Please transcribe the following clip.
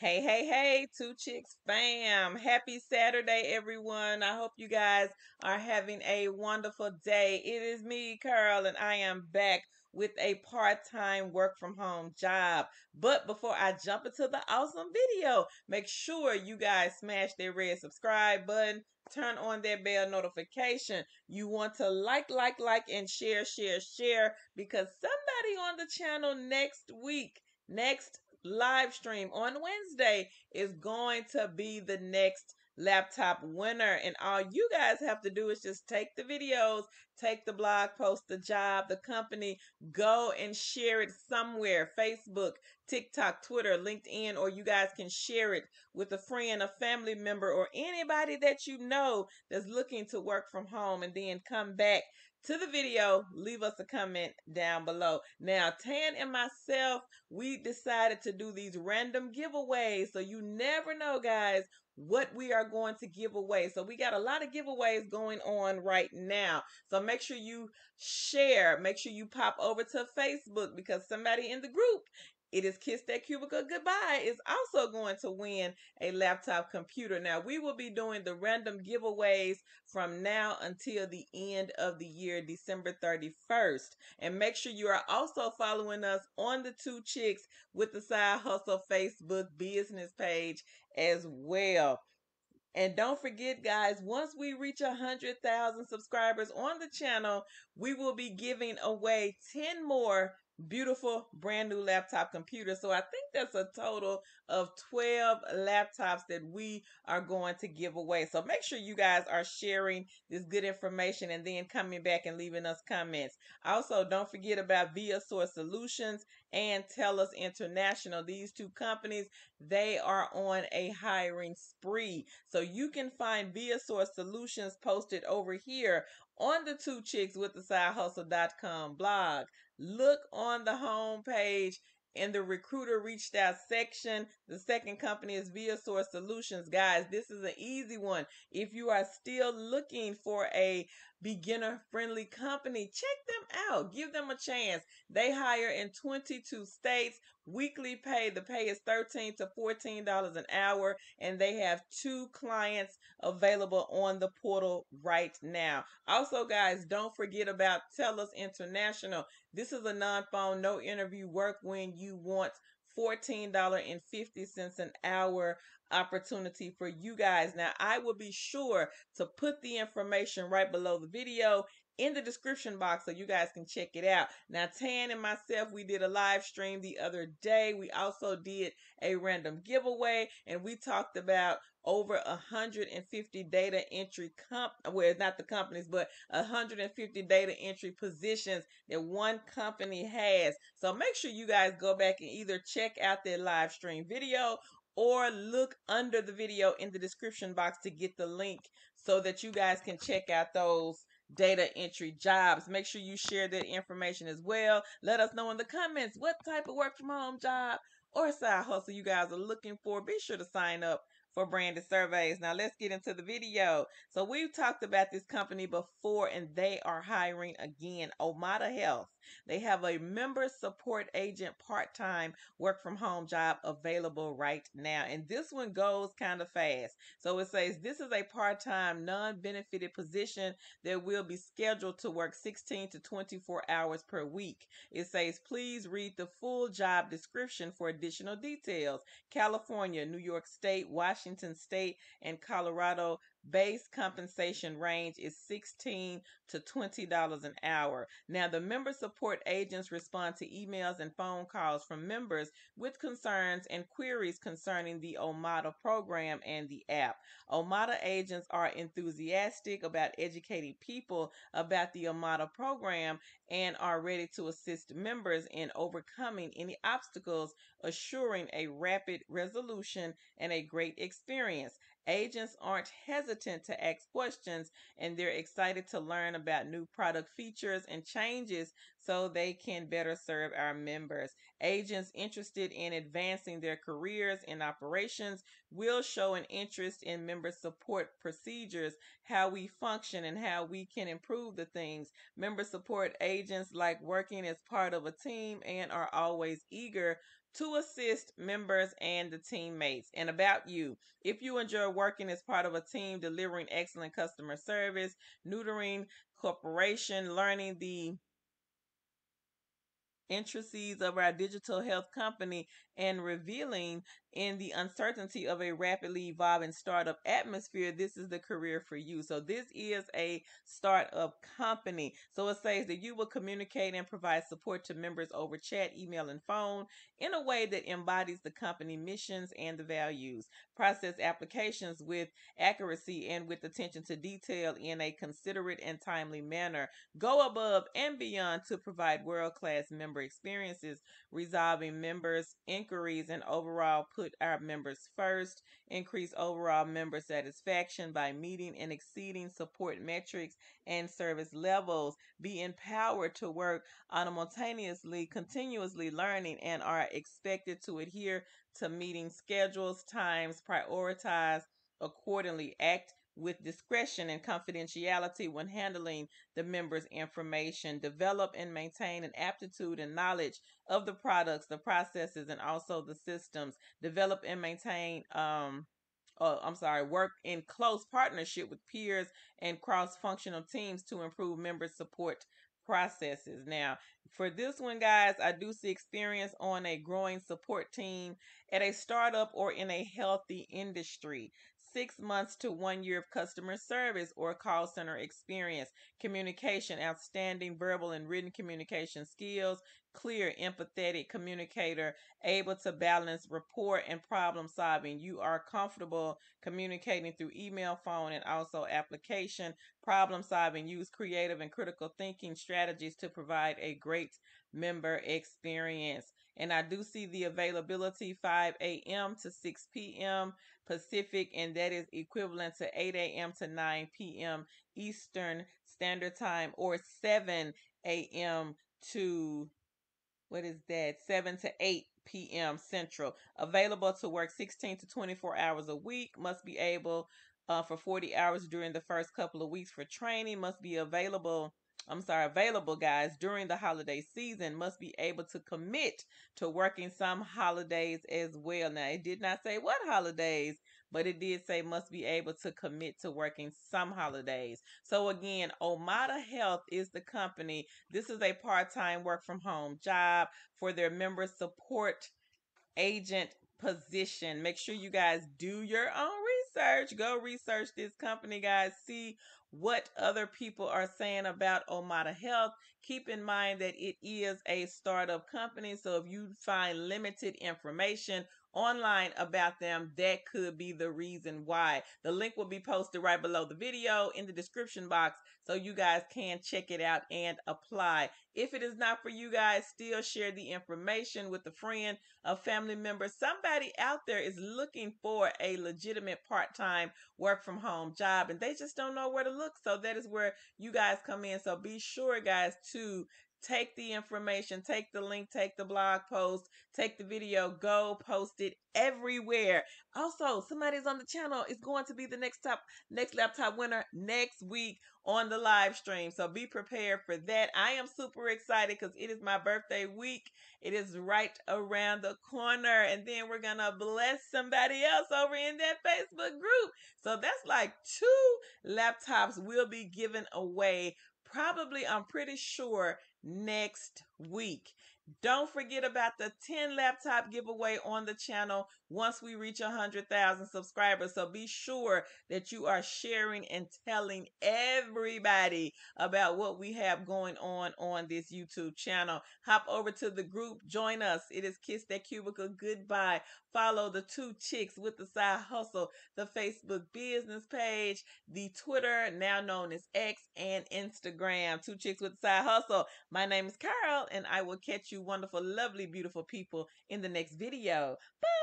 Hey, hey, hey, Two Chicks fam. Happy Saturday, everyone. I hope you guys are having a wonderful day. It is me, Carl, and I am back with a part-time work-from-home job. But before I jump into the awesome video, make sure you guys smash that red subscribe button, turn on that bell notification. You want to like, and share, because somebody on the channel next week, next live stream on Wednesday is going to be the next laptop winner, and all you guys have to do is just take the videos, take the blog post, the job, the company, go and share it somewhere, Facebook, TikTok, Twitter, LinkedIn, or you guys can share it with a friend, a family member, or anybody that you know that's looking to work from home, and then come back to the video, leave us a comment down below. Now, Tan and myself, we decided to do these random giveaways, so you never know, guys, what we are going to give away. So we got a lot of giveaways going on right now. So make sure you share. Make sure you pop over to Facebook, because somebody in the group, it is Kiss That Cubicle Goodbye, is also going to win a laptop computer. Now, we will be doing the random giveaways from now until the end of the year, December 31st. And make sure you are also following us on the Two Chicks with the Side Hustle Facebook business page as well. And don't forget, guys, once we reach 100,000 subscribers on the channel, we will be giving away 10 more beautiful brand new laptop computer. So I think that's a total of 12 laptops that we are going to give away. So make sure you guys are sharing this good information and then coming back and leaving us comments. Also, don't forget about ViaSource Solutions and TELUS International. These two companies, they are on a hiring spree. So you can find ViaSource Solutions posted over here on the Two Chicks with the Side Hustle.com blog. Look on the home page in the recruiter reached out section. The second company is ViaSource Solutions. Guys, this is an easy one. If you are still looking for a beginner-friendly company, check them out. Give them a chance. They hire in 22 states. Weekly pay. The pay is $13 to $14 an hour, and they have two clients available on the portal right now. Also, guys, don't forget about TELUS International. This is a non-phone, no-interview work when you want $14.50 an hour opportunity for you guys. Now, I will be sure to put the information right below the video in the description box so you guys can check it out. Now, Tan and myself, we did a live stream the other day. We also did a random giveaway, and we talked about over 150 data entry but 150 data entry positions that one company has. So make sure you guys go back and either check out their live stream video or look under the video in the description box to get the link so that you guys can check out those data entry jobs. Make sure you share that information as well. Let us know in the comments what type of work from home job or side hustle you guys are looking for. Be sure to sign up for Branded Surveys. Now let's get into the video. So we've talked about this company before, and they are hiring again, Omada Health. They have a member support agent part-time work from home job available right now. And this one goes kind of fast. So it says this is a part-time non-benefited position that will be scheduled to work 16 to 24 hours per week. It says, please read the full job description for additional details. California, New York State, Washington State, and Colorado base compensation range is $16 to $20 an hour. Now, the member support agents respond to emails and phone calls from members with concerns and queries concerning the Omada program and the app. Omada agents are enthusiastic about educating people about the Omada program and are ready to assist members in overcoming any obstacles, assuring a rapid resolution and a great experience. Agents aren't hesitant to ask questions, and they're excited to learn about new product features and changes so they can better serve our members. Agents interested in advancing their careers in operations will show an interest in member support procedures, how we function, and how we can improve the things. Member support agents like working as part of a team and are always eager to assist members and the teammates. And about you, if you enjoy working as part of a team, delivering excellent customer service, nurturing cooperation, learning the intricacies of our digital health company, and revealing in the uncertainty of a rapidly evolving startup atmosphere, this is the career for you. So this is a startup company. So it says that you will communicate and provide support to members over chat, email, and phone in a way that embodies the company missions and the values. Process applications with accuracy and with attention to detail in a considerate and timely manner. Go above and beyond to provide world-class member experiences, resolving members' inquiries, and overall put our members first, increase overall member satisfaction by meeting and exceeding support metrics and service levels, be empowered to work autonomously, continuously learning, and are expected to adhere to meeting schedules, times, prioritize accordingly, act with discretion and confidentiality when handling the members' information, develop and maintain an aptitude and knowledge of the products, the processes, and also the systems, develop and maintain, work in close partnership with peers and cross-functional teams to improve member support processes. Now, for this one, guys, I do see experience on a growing support team at a startup or in a healthy industry. 6 months to 1 year of customer service or call center experience, communication, outstanding verbal and written communication skills, clear, empathetic communicator, able to balance rapport and problem solving. You are comfortable communicating through email, phone, and also application. Problem solving, use creative and critical thinking strategies to provide a great member experience. And I do see the availability 5 a.m. to 6 p.m. Pacific, and that is equivalent to 8 a.m. to 9 p.m. Eastern Standard Time, or 7 a.m. to 7 to 8 p.m. Central. Available to work 16 to 24 hours a week, must be able for 40 hours during the first couple of weeks for training, must be available, guys, during the holiday season, must be able to commit to working some holidays as well. Now, it did not say what holidays, but it did say must be able to commit to working some holidays. So again, Omada Health is the company. This is a part-time work from home job for their member support agent position. Make sure you guys do your own research. Go research this company, guys. See what other people are saying about Omada Health. Keep in mind that it is a startup company, so if you find limited information online about them, that could be the reason why. The link will be posted right below the video in the description box, so you guys can check it out and apply. If it is not for you guys, still share the information with a friend, a family member. Somebody out there is looking for a legitimate part-time work from home job, and they just don't know where to look. So that is where you guys come in. So be sure, guys, to take the information, take the link, take the blog post, take the video, go post it everywhere. Also, somebody's on the channel is going to be the next laptop winner next week on the live stream. So be prepared for that. I am super excited because it is my birthday week. It is right around the corner. And then we're going to bless somebody else over in that Facebook group. So that's like 2 laptops will be given away. Probably, I'm pretty sure, next week. Don't forget about the 10 laptop giveaway on the channel once we reach 100,000 subscribers. So be sure that you are sharing and telling everybody about what we have going on this YouTube channel. Hop over to the group. Join us. It is Kiss That Cubicle Goodbye. Follow the Two Chicks with the Side Hustle, the Facebook business page, the Twitter, now known as X, and Instagram. Two Chicks with the Side Hustle. My name is Carol, and I will catch you wonderful, lovely, beautiful people in the next video. Bye!